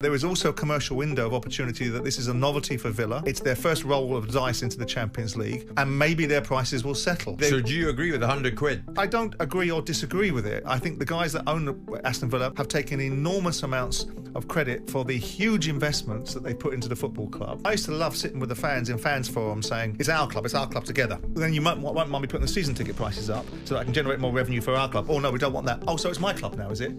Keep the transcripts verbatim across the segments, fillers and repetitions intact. There is also a commercial window of opportunity that this is a novelty for Villa. It's their first roll of dice into the Champions League, and maybe their prices will settle. They... So do you agree with a hundred quid? I don't agree or disagree with it. I think the guys that own Aston Villa have taken enormous amounts of credit for the huge investments that they put into the football club. I used to love sitting with the fans in fans forums saying, it's our club, it's our club together. Then you might, won't mind me putting the season ticket prices up so that I can generate more revenue for our club. Oh no, we don't want that. Oh, so it's my club now, is it?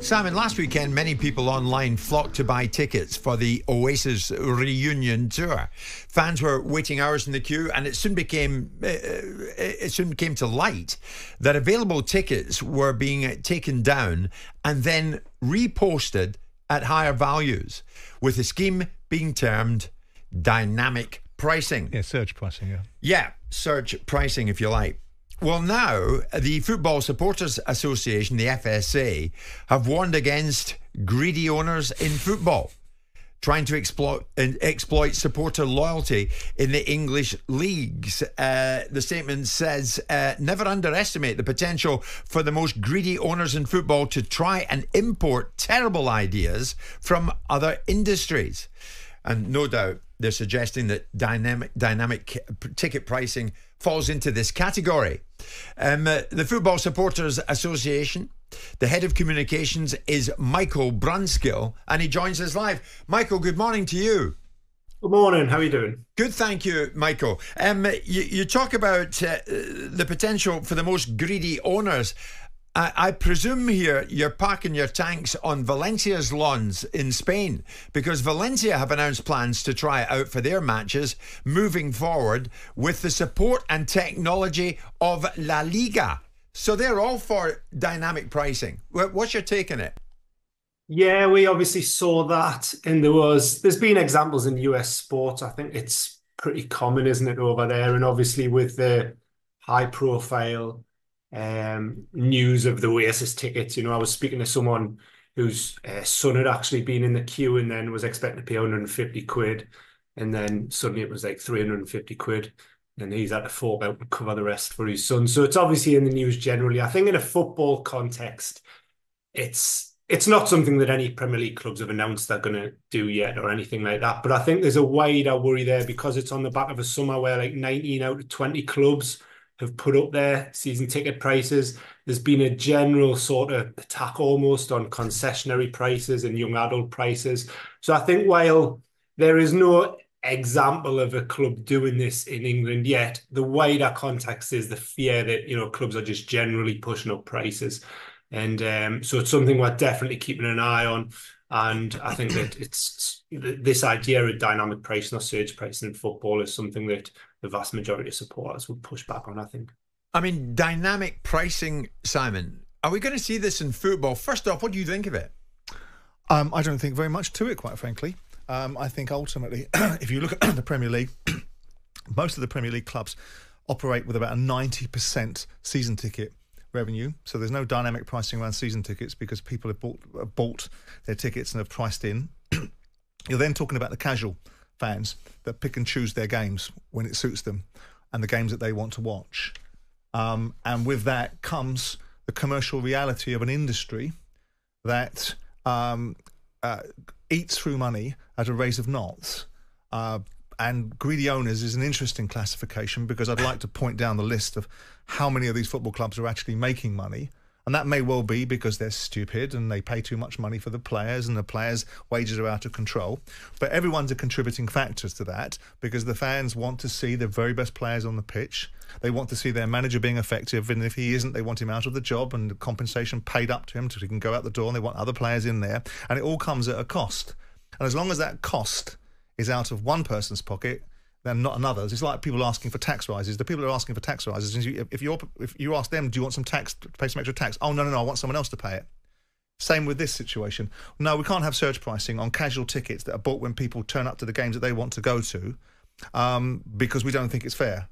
Simon, last weekend many people online flocked to buy tickets for the Oasis reunion tour. Fans were waiting hours in the queue, and it soon became it soon came to light that available tickets were being taken down and then reposted at higher values, with a scheme being termed dynamic pricing. Yeah, surge pricing, yeah. Yeah, surge pricing, if you like. Well, now, the Football Supporters Association, the F S A, have warned against greedy owners in football trying to exploit, exploit supporter loyalty in the English leagues. Uh, the statement says, uh, never underestimate the potential for the most greedy owners in football to try and import terrible ideas from other industries. And no doubt, they're suggesting that dynamic, dynamic ticket pricing falls into this category. Um, uh, the Football Supporters Association, the head of communications is Michael Brunskill, and he joins us live. Michael, good morning to you. Good morning. How are you doing? Good, thank you, Michael. Um, you, you talk about uh, the potential for the most greedy owners. I, I presume here you're parking your tanks on Valencia's lawns in Spain, because Valencia have announced plans to try it out for their matches moving forward with the support and technology of La Liga. So they're all for dynamic pricing. What's your take on it? Yeah, we obviously saw that, and there was there's been examples in U S sports. I think it's pretty common, isn't it, over there? And obviously with the high-profile um, news of the Oasis tickets, you know, I was speaking to someone whose uh, son had actually been in the queue and then was expecting to pay a hundred and fifty quid, and then suddenly it was like three hundred and fifty quid. And he's had to fork out and cover the rest for his son. So it's obviously in the news generally. I think in a football context, it's it's not something that any Premier League clubs have announced they're going to do yet or anything like that. But I think there's a wider worry there, because it's on the back of a summer where like nineteen out of twenty clubs have put up their season ticket prices. There's been a general sort of attack almost on concessionary prices and young adult prices. So I think while there is no example of a club doing this in England yet, the wider context is the fear that, you know, clubs are just generally pushing up prices. And um, so it's something we're definitely keeping an eye on. And I think that it's this idea of dynamic pricing or surge pricing in football is something that the vast majority of supporters would push back on, I think. I mean, dynamic pricing, Simon, are we going to see this in football? First off, what do you think of it? Um, I don't think very much to it, quite frankly. Um, I think ultimately, if you look at the Premier League, most of the Premier League clubs operate with about a ninety percent season ticket revenue. So there's no dynamic pricing around season tickets, because people have bought, have bought their tickets and have priced in. You're then talking about the casual fans that pick and choose their games when it suits them and the games that they want to watch. Um, and with that comes the commercial reality of an industry that... Um, uh, eats through money at a rate of knots, uh, and greedy owners is an interesting classification, because I'd like to point down the list of how many of these football clubs are actually making money, and that may well be because they're stupid and they pay too much money for the players and the players' wages are out of control, but everyone's a contributing factor to that, because the fans want to see the very best players on the pitch, they want to see their manager being effective, and if he isn't, they want him out of the job and the compensation paid up to him so he can go out the door, and they want other players in there, and it all comes at a cost. And as long as that cost is out of one person's pocket, then not another's. It's like people asking for tax rises. The people who are asking for tax rises, if you if you ask them, do you want some tax, pay some extra tax? Oh, no, no, no, I want someone else to pay it. Same with this situation. No, we can't have surge pricing on casual tickets that are bought when people turn up to the games that they want to go to, um, because we don't think it's fair.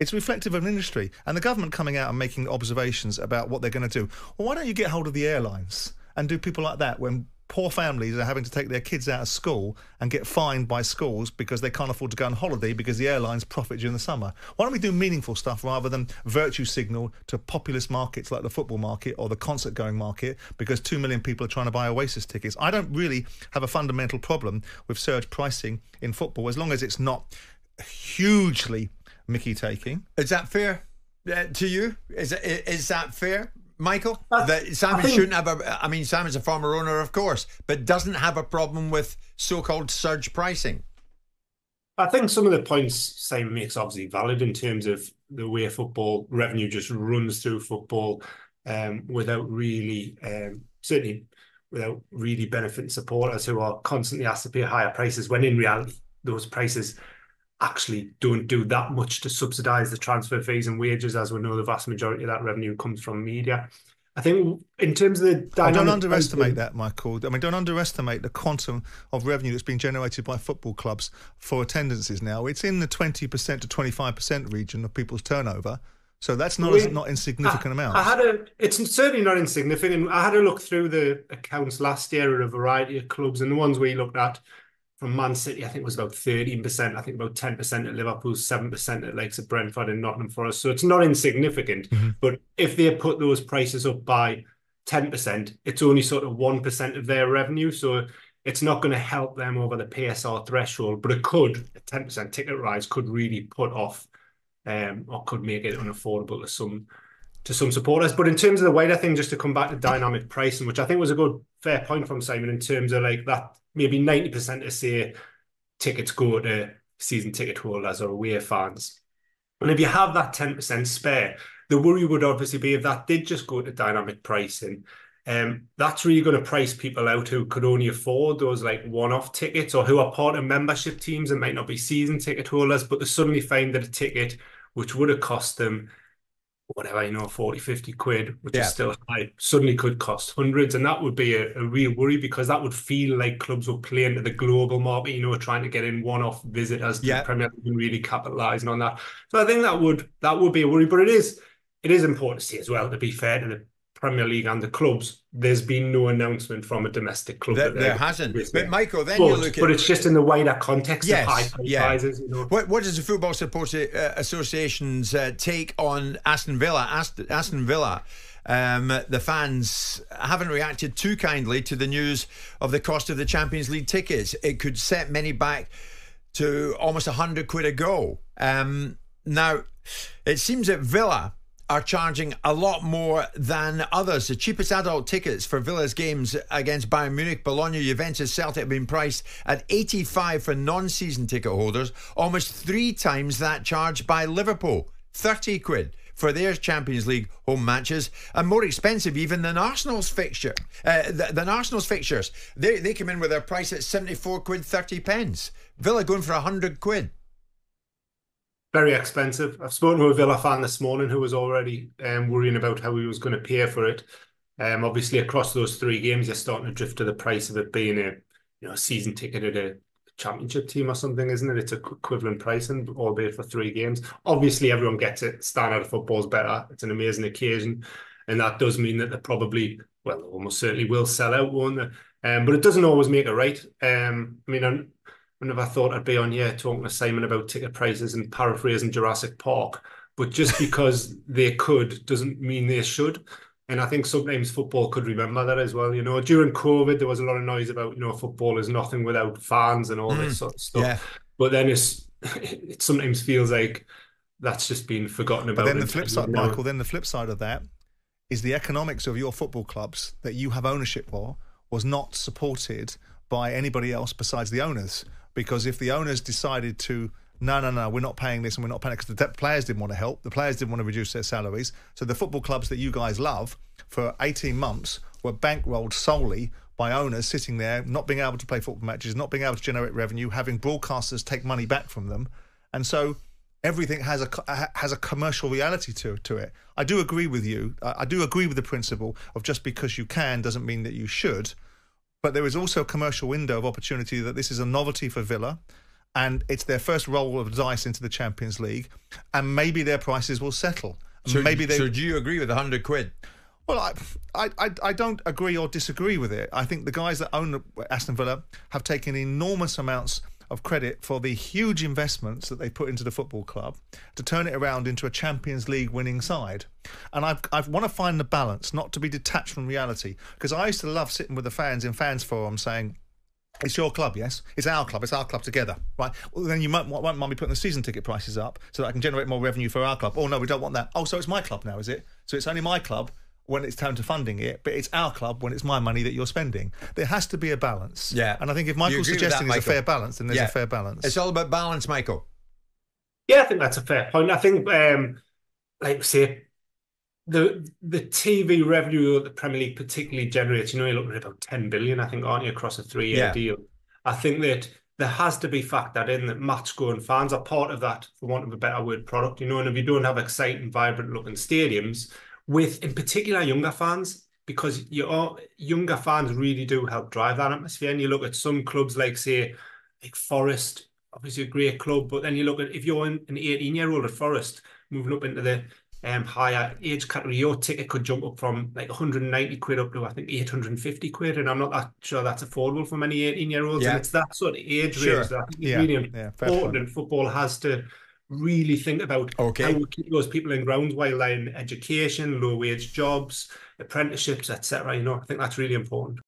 It's reflective of an industry. And the government coming out and making observations about what they're going to do. Well, why don't you get hold of the airlines and do people like that when poor families are having to take their kids out of school and get fined by schools because they can't afford to go on holiday because the airlines profit during the summer. Why don't we do meaningful stuff rather than virtue signal to populist markets like the football market or the concert-going market because two million people are trying to buy Oasis tickets? I don't really have a fundamental problem with surge pricing in football as long as it's not hugely Mickey-taking. Is that fair uh, to you? Is, is that fair? Michael, uh, that Simon think, shouldn't have a... I mean, Simon's a former owner, of course, but doesn't have a problem with so-called surge pricing. I think some of the points Simon makes obviously valid in terms of the way football revenue just runs through football um, without really, um, certainly without really benefiting supporters who are constantly asked to pay higher prices when in reality those prices actually don't do that much to subsidise the transfer fees and wages. As we know, the vast majority of that revenue comes from media. I think in terms of the dynamic... Don't underestimate that, Michael. I mean, don't underestimate the quantum of revenue that's been generated by football clubs for attendances now. It's in the twenty percent to twenty-five percent region of people's turnover. So that's not, we, not insignificant I, amount. I had a, it's certainly not insignificant. I had a look through the accounts last year at a variety of clubs, and the ones we looked at from Man City, I think it was about thirteen percent. I think about ten percent at Liverpool, seven percent at likes of Brentford and Nottingham Forest. So it's not insignificant. Mm-hmm. But if they put those prices up by ten percent, it's only sort of one percent of their revenue. So it's not going to help them over the P S R threshold. But it could, a ten percent ticket rise could really put off um, or could make it unaffordable to some to some supporters. But in terms of the wider thing, just to come back to dynamic pricing, which I think was a good, fair point from Simon in terms of like that, maybe ninety percent of, say, tickets go to season ticket holders or away fans. And if you have that ten percent spare, the worry would obviously be if that did just go to dynamic pricing, um, that's really going to price people out who could only afford those like one-off tickets or who are part of membership teams and might not be season ticket holders, but they suddenly find that a ticket which would have cost them whatever, you know, forty, fifty quid, which yeah. is still high, suddenly could cost hundreds. And that would be a, a real worry because that would feel like clubs were playing to the global market, you know, trying to get in one-off visitors to yeah. the Premier League and really capitalising on that. So I think that would that would be a worry. But it is, it is important to see as well, to be fair to the Premier League and the clubs, there's been no announcement from a domestic club. There, that there hasn't. But Michael, then but, you look at... But it's just in the wider context yes, of high price yeah. rises. You know? What, what does the Football Supporters uh, Association's uh, take on Aston Villa? Aston, Aston Villa, um, the fans haven't reacted too kindly to the news of the cost of the Champions League tickets. It could set many back to almost a hundred quid a go. Um, now, it seems that Villa are charging a lot more than others. The cheapest adult tickets for Villa's games against Bayern Munich, Bologna, Juventus, Celtic have been priced at eighty-five for non-season ticket holders, almost three times that charged by Liverpool, thirty quid for their Champions League home matches, and more expensive even than Arsenal's fixture. Uh, than Arsenal's fixtures, they they came in with their price at seventy-four quid thirty pence. Villa going for a hundred quid. Very expensive. I've spoken to a Villa fan this morning who was already um, worrying about how he was going to pay for it. Um, obviously, across those three games, you're starting to drift to the price of it being a you know season ticket at a championship team or something, isn't it? It's equivalent pricing, albeit for three games. Obviously, everyone gets it. Standard football's better. It's an amazing occasion. And that does mean that they probably, well, almost certainly will sell out, won't they? Um, but it doesn't always make it right. Um, I mean, I'm, I never thought I'd be on here talking to Simon about ticket prices and paraphrasing Jurassic Park, but just because they could doesn't mean they should. And I think sometimes football could remember that as well. You know, during COVID, there was a lot of noise about, you know, football is nothing without fans and all mm, this sort of stuff. Yeah. But then it's, it sometimes feels like that's just been forgotten about. But then the flip side, you know, Michael, then the flip side of that is the economics of your football clubs that you have ownership for was not supported by anybody else besides the owners. Because if the owners decided to, no, no, no, we're not paying this and we're not paying it, because the players didn't want to help, the players didn't want to reduce their salaries. So the football clubs that you guys love for eighteen months were bankrolled solely by owners sitting there, not being able to play football matches, not being able to generate revenue, having broadcasters take money back from them. And so everything has a, has a commercial reality to, to it. I do agree with you. I do agree with the principle of just because you can doesn't mean that you should. But there is also a commercial window of opportunity that this is a novelty for Villa and it's their first roll of dice into the Champions League and maybe their prices will settle. So, maybe they... so do you agree with a hundred quid? Well, I, I I don't agree or disagree with it. I think the guys that own Aston Villa have taken enormous amounts of credit for the huge investments that they put into the football club to turn it around into a Champions League winning side. And I I want to find the balance, not to be detached from reality. Because I used to love sitting with the fans in fans forum saying, it's your club, yes? It's our club. It's our club together, right? Well, then you might, won't mind me putting the season ticket prices up so that I can generate more revenue for our club. Oh, no, we don't want that. Oh, so it's my club now, is it? So it's only my club when it's time to funding it, but it's our club when it's my money that you're spending. There has to be a balance. Yeah. And I think if Michael's suggesting there's a fair balance, then there's yeah. a fair balance. It's all about balance, Michael. Yeah, I think that's a fair point. I think, um, like you say, the the T V revenue that the Premier League particularly generates, you know, you're looking at about ten billion, I think, aren't you, across a three-year yeah. deal. I think that there has to be factored in that match-going fans are part of that, for want of a better word, product, you know, and if you don't have exciting, vibrant-looking stadiums, with, in particular, younger fans, because you are, younger fans really do help drive that atmosphere. And you look at some clubs like, say, like Forest, obviously a great club, but then you look at, if you're an eighteen-year-old at Forest, moving up into the um, higher age category, your ticket could jump up from like one hundred ninety quid up to, I think, eight hundred fifty quid, and I'm not that sure that's affordable for many eighteen-year-olds, yeah. and it's that sort of age sure. range that I think yeah. is really yeah, important, and football has to really think about okay. how we keep those people in grounds while they're in education, low wage jobs, apprenticeships, et cetera. You know, I think that's really important.